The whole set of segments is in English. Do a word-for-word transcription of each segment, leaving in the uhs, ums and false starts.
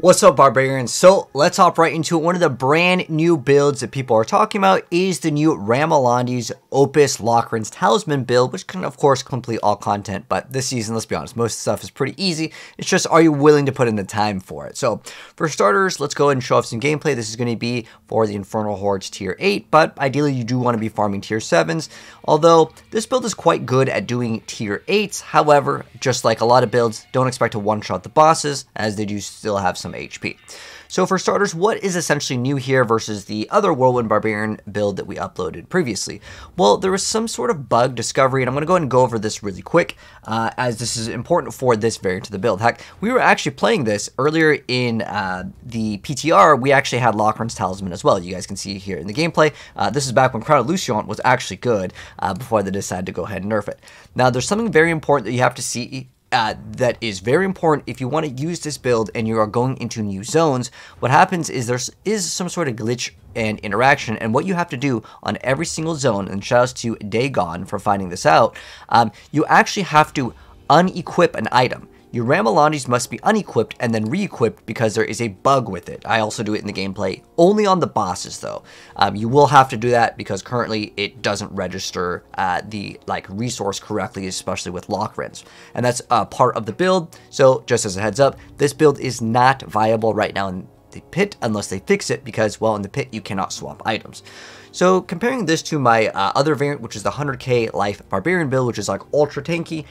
What's up, Barbarians? So let's hop right into it. One of the brand new builds that people are talking about is the new Ramaladni's Opus Locran's Talisman build, which can of course complete all content, but this season, let's be honest, most of the stuff is pretty easy. It's just, are you willing to put in the time for it? So for starters, let's go ahead and show off some gameplay. This is going to be for the Infernal Hordes tier eight, but ideally you do want to be farming tier sevens, although this build is quite good at doing tier eights. However, just like a lot of builds, don't expect to one-shot the bosses, as they do still have some H P. So for starters, what is essentially new here versus the other Whirlwind Barbarian build that we uploaded previously? Well, there was some sort of bug discovery, and I'm going to go ahead and go over this really quick, uh, as this is important for this variant of the build. Heck, we were actually playing this earlier in uh, the P T R. We actually had Locran's Talisman as well. You guys can see here in the gameplay. Uh, this is back when Crown of Lucian was actually good, uh, before they decided to go ahead and nerf it. Now, there's something very important that you have to see Uh, that is very important if you want to use this build and you are going into new zones. What happens is there is some sort of glitch and interaction, and what you have to do on every single zone, and shout outs to Dagon for finding this out, um, you actually have to unequip an item. Your Ramaladni's must be unequipped and then re-equipped because there is a bug with it. I also do it in the gameplay, only on the bosses though. Um, you will have to do that because currently it doesn't register uh, the like resource correctly, especially with Locran's. And that's uh, part of the build. So just as a heads up, this build is not viable right now in the pit unless they fix it because, well, in the pit you cannot swap items. So comparing this to my uh, other variant, which is the one hundred K life Barbarian build, which is like ultra tanky.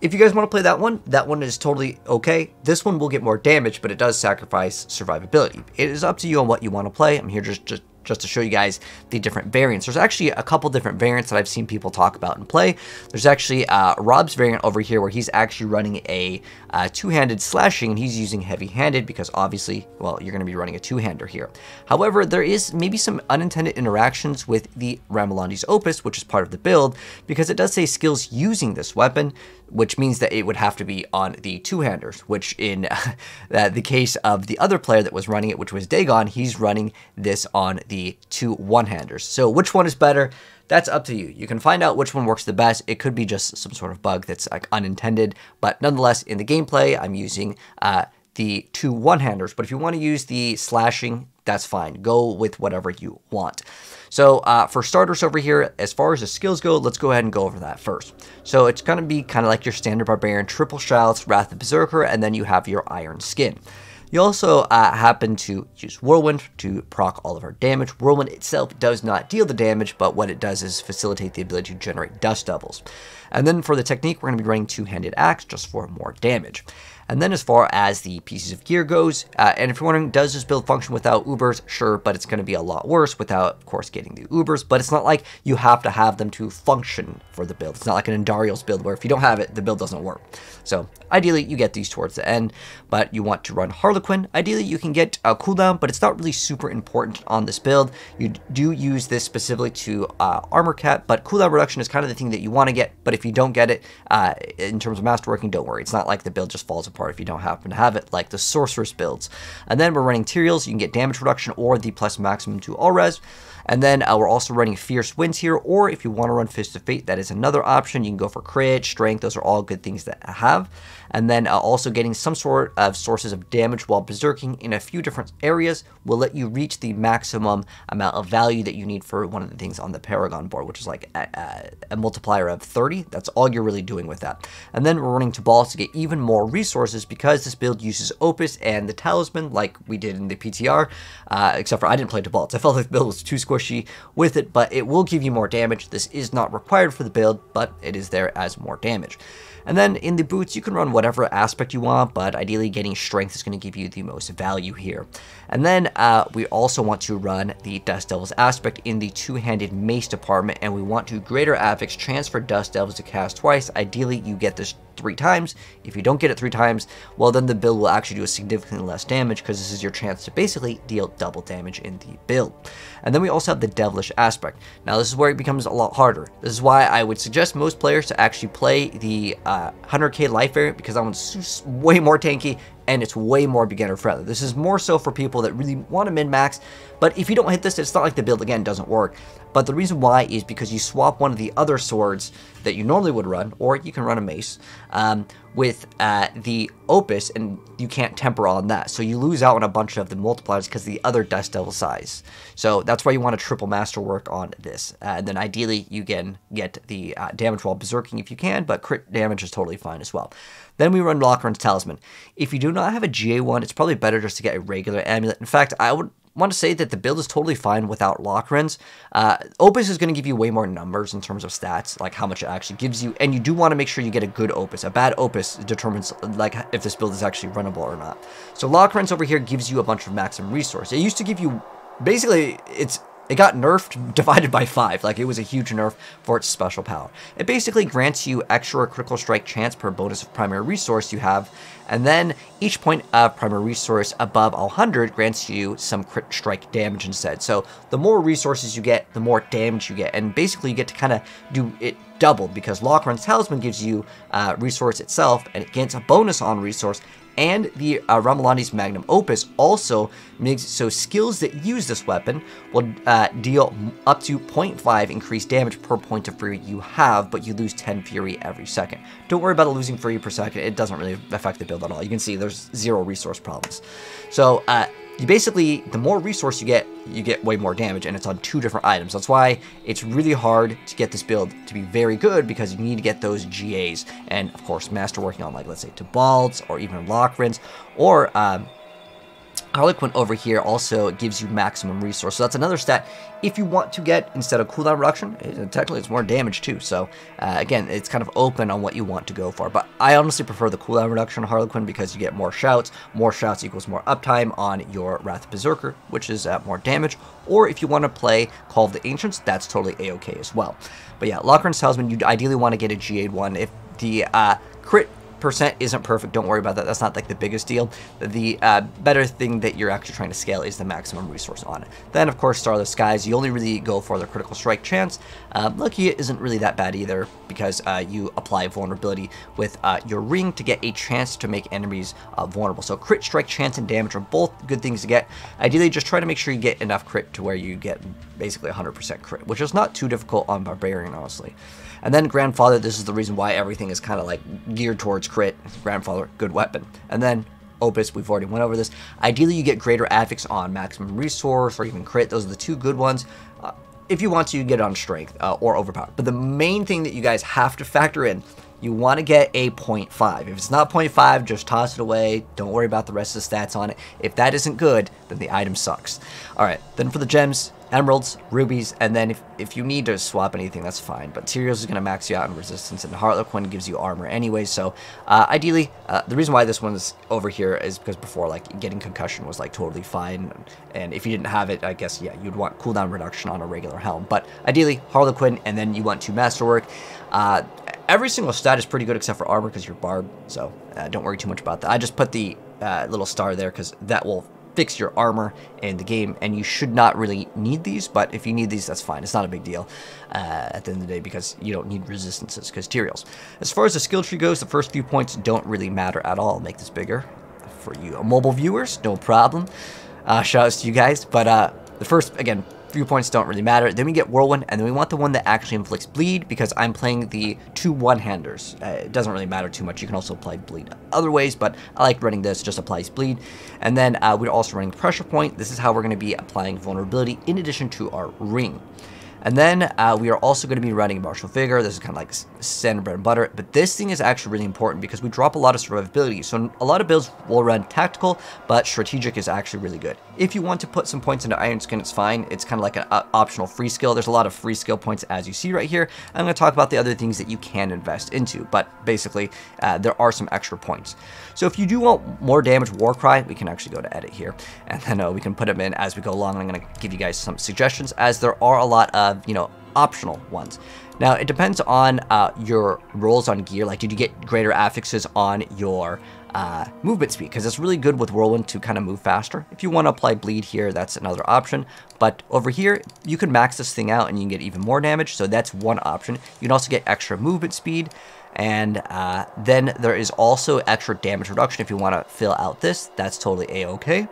If you guys want to play that one, that one is totally okay. This one will get more damage, but it does sacrifice survivability. It is up to you on what you want to play. I'm here just, just, just to show you guys the different variants. There's actually a couple different variants that I've seen people talk about and play. There's actually uh, Rob's variant over here where he's actually running a uh, two-handed slashing, and he's using heavy-handed because obviously, well, you're going to be running a two-hander here. However, there is maybe some unintended interactions with the Ramaladni's Opus, which is part of the build, because it does say skills using this weapon, which means that it would have to be on the two-handers, which in uh, the case of the other player that was running it, which was Dagon, he's running this on the two one-handers. So which one is better? That's up to you. You can find out which one works the best. It could be just some sort of bug that's like unintended, but nonetheless, in the gameplay, I'm using uh, the two one-handers, but if you want to use the slashing, that's fine. Go with whatever you want. So uh, for starters over here, as far as the skills go, let's go ahead and go over that first. So it's going to be kind of like your standard Barbarian, triple shouts, Wrath of the Berserker, and then you have your Iron Skin. You also uh, happen to use Whirlwind to proc all of our damage. Whirlwind itself does not deal the damage, but what it does is facilitate the ability to generate Dust Devils. And then for the technique, we're going to be running two-handed axe just for more damage. And then as far as the pieces of gear goes, uh, and if you're wondering, does this build function without Ubers? Sure, but it's going to be a lot worse without, of course, getting the Ubers, but it's not like you have to have them to function for the build. It's not like an Andariel's build where if you don't have it, the build doesn't work. So ideally, you get these towards the end, but you want to run Harlequin. Ideally, you can get a cooldown, but it's not really super important on this build. You do use this specifically to uh, armor cap, but cooldown reduction is kind of the thing that you want to get, but if you don't get it uh, in terms of masterworking, don't worry. It's not like the build just falls apart if you don't happen to have it, like the sorceress builds. And then we're running Terials. You can get damage reduction or the plus maximum to all res. And then uh, we're also running Fierce Winds here, or if you want to run Fist of Fate, that is another option. You can go for crit, strength. Those are all good things that I have. And then uh, also getting some sort of sources of damage while berserking in a few different areas will let you reach the maximum amount of value that you need for one of the things on the Paragon board, which is like a, a multiplier of thirty. That's all you're really doing with that. And then we're running Tibault's to get even more resources because this build uses Opus and the Talisman like we did in the P T R, uh, except for I didn't play Tibault's. I felt like the build was too squishy with it, but it will give you more damage. This is not required for the build, but it is there as more damage. And then in the boots, you can run whatever aspect you want, but ideally getting strength is going to give you the most value here. And then uh, we also want to run the Dust Devils aspect in the two-handed mace department, and we want to greater affix transfer Dust Devils to cast twice. Ideally, you get this three times. If you don't get it three times, well, then the build will actually do a significantly less damage because this is your chance to basically deal double damage in the build. And then we also have the Devilish aspect. Now, this is where it becomes a lot harder. This is why I would suggest most players to actually play the uh, Uh, one hundred K life variant because that one's way more tanky and it's way more beginner friendly. This is more so for people that really want to min-max, but if you don't hit this, it's not like the build again doesn't work. But the reason why is because you swap one of the other swords that you normally would run, or you can run a mace, um, with uh, the Opus, and you can't temporal on that. So you lose out on a bunch of the multipliers because the other Dust Devil size. So that's why you want to triple masterwork on this. Uh, and then ideally you can get the uh, damage while berserking if you can, but crit damage is totally fine as well. Then we run Locran's Talisman. If you do not have a G A one, it's probably better just to get a regular amulet. In fact, I would want to say that the build is totally fine without Locran's. Uh, Opus is going to give you way more numbers in terms of stats, like how much it actually gives you, and you do want to make sure you get a good Opus. A bad Opus determines like if this build is actually runnable or not. So Locran's over here gives you a bunch of maximum resource. It used to give you, basically, it's it got nerfed, divided by five. Like, it was a huge nerf for its special power. It basically grants you extra critical strike chance per bonus of primary resource you have, and then each point of primary resource above one hundred grants you some crit strike damage instead. So the more resources you get, the more damage you get, and basically you get to kind of do it doubled, because Locran's Talisman gives you uh, resource itself, and it gains a bonus on resource, and the uh, Ramaladni's Magnum Opus also makes it so skills that use this weapon will uh, deal up to zero point five increased damage per point of fury you have, but you lose ten fury every second. Don't worry about losing fury per second. It doesn't really affect the build at all. You can see there's zero resource problems. So uh, you basically, the more resource you get, you get way more damage, and it's on two different items. That's why it's really hard to get this build to be very good, because you need to get those G As, and of course masterworking on, like, let's say Tibault's or even Locran's, or um, Harlequin over here also gives you maximum resource. So that's another stat if you want to get, instead of cooldown reduction, it, technically it's more damage too. So uh, again, it's kind of open on what you want to go for, but I honestly prefer the cooldown reduction Harlequin because you get more shouts. More shouts equals more uptime on your Wrath of Berserker, which is uh, more damage. Or if you want to play Call of the Ancients, that's totally a-okay as well. But yeah, Locran's Talisman, you ideally want to get a G A one. If the uh, crit percent isn't perfect, don't worry about that. That's not like the biggest deal. The uh, better thing that you're actually trying to scale is the maximum resource on it. Then of course Starless Skies, you only really go for the critical strike chance. Uh, lucky it isn't really that bad either, because uh, you apply vulnerability with uh, your ring to get a chance to make enemies uh, vulnerable. So crit strike chance and damage are both good things to get. Ideally just try to make sure you get enough crit to where you get basically one hundred percent crit, which is not too difficult on Barbarian honestly. And then Grandfather, this is the reason why everything is kind of like geared towards crit. Grandfather, good weapon. And then Opus, we've already went over this. Ideally, you get greater affix on maximum resource or even crit. Those are the two good ones. Uh, if you want to, you get it on strength uh, or overpower. But the main thing that you guys have to factor in, you want to get a zero point five. If it's not zero point five, just toss it away. Don't worry about the rest of the stats on it. If that isn't good, then the item sucks. All right, then for the gems, emeralds, rubies, and then if, if you need to swap anything, that's fine. But Tyrios is going to max you out in resistance, and Harlequin gives you armor anyway. So uh, ideally, uh, the reason why this one's over here is because before, like, getting concussion was like totally fine, and if you didn't have it, I guess, yeah, you'd want cooldown reduction on a regular helm. But ideally, Harlequin, and then you want to masterwork. Uh, every single stat is pretty good except for armor because you're barb, so uh, don't worry too much about that. I just put the uh, little star there because that will fix your armor in the game, and you should not really need these, but if you need these, that's fine. It's not a big deal uh, at the end of the day, because you don't need resistances because Tyrios. As far as the skill tree goes, the first few points don't really matter at all. I'll make this bigger for you mobile viewers, no problem. Uh, shoutouts to you guys, but uh, the first, again, few points don't really matter. Then we get Whirlwind, and then we want the one that actually inflicts bleed, because I'm playing the two one-handers. Uh, it doesn't really matter too much. You can also apply bleed other ways, but I like running this. It just applies bleed. And then uh, we're also running pressure point. This is how we're going to be applying vulnerability in addition to our ring. And then uh, we are also going to be running martial vigor. This is kind of like standard bread and butter, but this thing is actually really important because we drop a lot of survivability. So a lot of builds will run tactical, but strategic is actually really good. If you want to put some points into Iron Skin, it's fine. It's kind of like an optional free skill. There's a lot of free skill points as you see right here. I'm going to talk about the other things that you can invest into, but basically uh, there are some extra points. So if you do want more damage, Warcry, we can actually go to edit here, and then uh, we can put them in as we go along. I'm going to give you guys some suggestions as there are a lot of Of, you know, optional ones. Now, it depends on uh, your rolls on gear. Like, did you get greater affixes on your uh, movement speed? Because it's really good with Whirlwind to kind of move faster. If you want to apply bleed here, that's another option. But over here, you can max this thing out and you can get even more damage. So that's one option. You can also get extra movement speed. And uh, then there is also extra damage reduction if you want to fill out this. That's totally a-okay.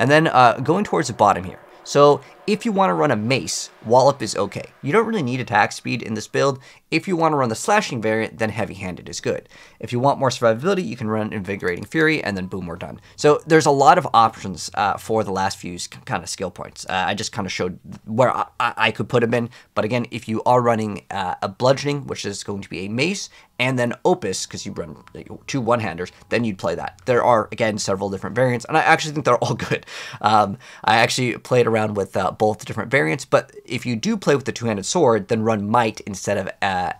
And then uh, going towards the bottom here. So if you want to run a mace, Wallop is okay. You don't really need attack speed in this build. If you want to run the slashing variant, then Heavy-Handed is good. If you want more survivability, you can run Invigorating Fury, and then boom, we're done. So there's a lot of options uh, for the last few kind of skill points. Uh, I just kind of showed where I, I could put them in. But again, if you are running uh, a Bludgeoning, which is going to be a mace, and then Opus, because you run two one-handers, then you'd play that. There are, again, several different variants, and I actually think they're all good. Um, I actually played around with uh, both the different variants, but if you do play with the two-handed sword, then run Might instead of uh,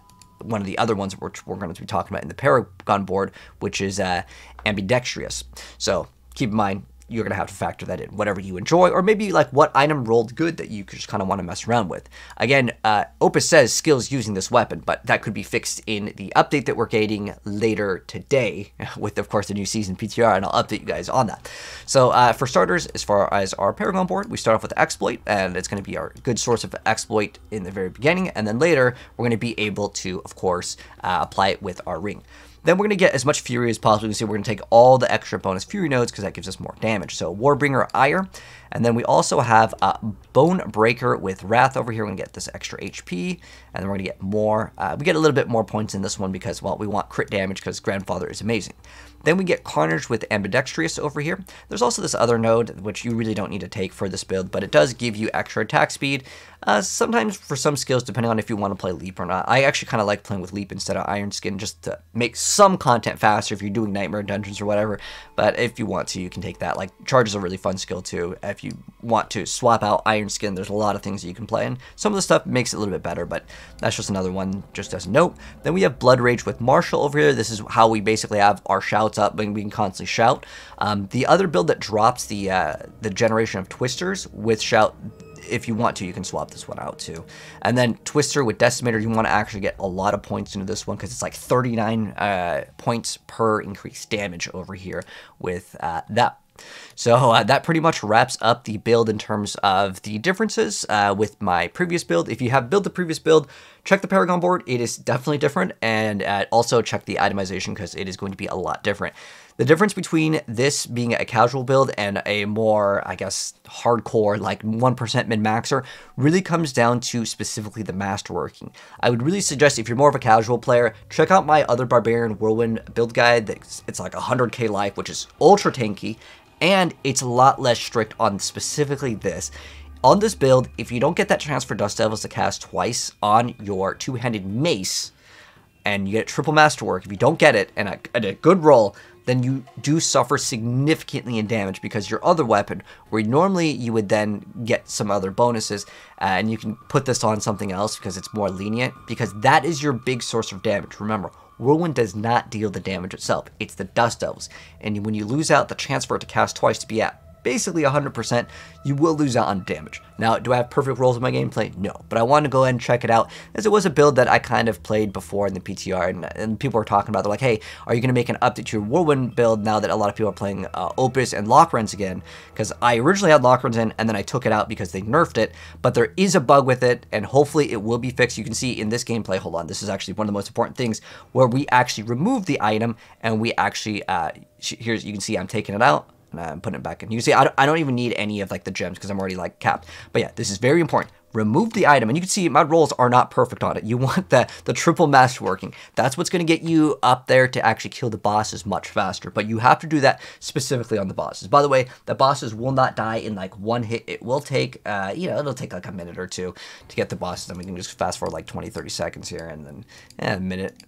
one of the other ones which we're going to be talking about in the Paragon board, which is uh, Ambidextrous. So keep in mind, you're going to have to factor that in, whatever you enjoy, or maybe like what item rolled good that you just kind of want to mess around with. Again, uh, Opus says skills using this weapon, but that could be fixed in the update that we're getting later today with, of course, the new season P T R, and I'll update you guys on that. So uh, for starters, as far as our Paragon board, we start off with Exploit, and it's going to be our good source of Exploit in the very beginning, and then later we're going to be able to, of course, uh, apply it with our Ring. Then we're going to get as much Fury as possible. You can see we're going to take all the extra bonus Fury nodes because that gives us more damage. So Warbringer, Ire. And then we also have uh, Bonebreaker with Wrath over here. We're going to get this extra H P. And then we're going to get more. Uh, we get a little bit more points in this one because, well, we want crit damage because Grandfather is amazing. Then we get Carnage with Ambidextrous over here. There's also this other node, which you really don't need to take for this build, but it does give you extra attack speed. Uh, sometimes for some skills, depending on if you want to play Leap or not. I actually kind of like playing with Leap instead of Iron Skin just to make some content faster if you're doing Nightmare Dungeons or whatever. But if you want to, you can take that. Like, Charge is a really fun skill too. If you want to swap out Iron Skin, there's a lot of things that you can play, and some of the stuff makes it a little bit better, but that's just another one just as a note. Then we have Blood Rage with Marshall over here. This is how we basically have our shouts up, and we can constantly shout. Um, the other build that drops the uh, the generation of Twisters with shout, if you want to, you can swap this one out too. And then Twister with Decimator, you want to actually get a lot of points into this one because it's like thirty-nine uh, points per increased damage over here with uh, that. So uh, that pretty much wraps up the build in terms of the differences uh, with my previous build. If you have built the previous build, check the Paragon board. It is definitely different, and uh, also check the itemization because it is going to be a lot different. The difference between this being a casual build and a more, I guess, hardcore, like one percent min-maxer, really comes down to specifically the masterworking. I would really suggest if you're more of a casual player, check out my other Barbarian Whirlwind build guide. It's like one hundred K life, which is ultra tanky, and it's a lot less strict on specifically this. On this build, if you don't get that chance for Dust Devils to cast twice on your two-handed mace, and you get triple masterwork, if you don't get it, and a, and a good roll, then you do suffer significantly in damage because your other weapon, where normally you would then get some other bonuses, uh, and you can put this on something else because it's more lenient, because that is your big source of damage. Remember, Whirlwind does not deal the damage itself. It's the Dust Devils. And when you lose out the chance for it to cast twice to be at basically one hundred percent, you will lose out on damage. Now, do I have perfect rolls in my gameplay? No, but I want to go ahead and check it out, as it was a build that I kind of played before in the P T R, and, and people were talking about, they're like, hey, are you going to make an update to your Whirlwind build now that a lot of people are playing uh, Opus and Locran's again? Because I originally had Locran's in, and then I took it out because they nerfed it, but there is a bug with it, and hopefully it will be fixed. You can see in this gameplay, hold on, this is actually one of the most important things, where we actually remove the item, and we actually, uh, here's, you can see I'm taking it out, and I'm putting it back in. You can see I don't, I don't even need any of like the gems because I'm already like capped. But yeah, this is very important. Remove the item, and you can see my rolls are not perfect on it. You want the, the triple masterworking. That's what's going to get you up there to actually kill the bosses much faster, but you have to do that specifically on the bosses. By the way, the bosses will not die in like one hit. It will take, uh, you know, it'll take like a minute or two to get the bosses, and we can just fast forward like twenty, thirty seconds here, and then eh, a minute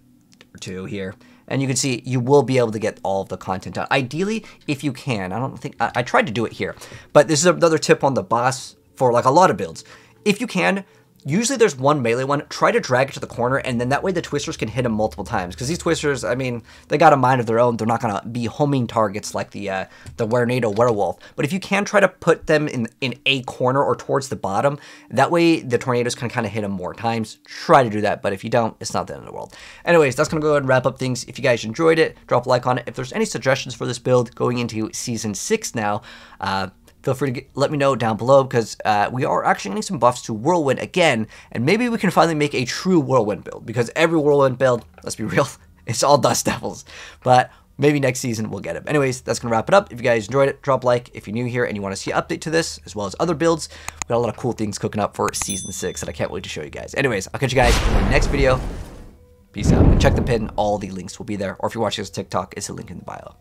or two here. And you can see you will be able to get all of the content done. Ideally, if you can, I don't think, I, I tried to do it here, but this is another tip on the boss for like a lot of builds. If you can, usually there's one melee one, try to drag it to the corner, and then that way the Twisters can hit him multiple times. Because these Twisters, I mean, they got a mind of their own. They're not going to be homing targets like the uh, the Wernado Werewolf. But if you can, try to put them in, in a corner or towards the bottom. That way the Tornadoes can kind of hit them more times. Try to do that, but if you don't, it's not the end of the world. Anyways, that's going to go ahead and wrap up things. If you guys enjoyed it, drop a like on it. If there's any suggestions for this build going into Season six now, uh... feel free to get, let me know down below, because uh, we are actually getting some buffs to Whirlwind again, and maybe we can finally make a true Whirlwind build, because every Whirlwind build, let's be real, it's all Dust Devils. But Maybe next season we'll get him. Anyways, that's going to wrap it up. If you guys enjoyed it, drop a like. If you're new here and you want to see an update to this, as well as other builds, we got a lot of cool things cooking up for season six that I can't wait to show you guys. Anyways, I'll catch you guys in my next video. Peace out. And check the pin. All the links will be there. Or if you're watching this on TikTok, it's a link in the bio.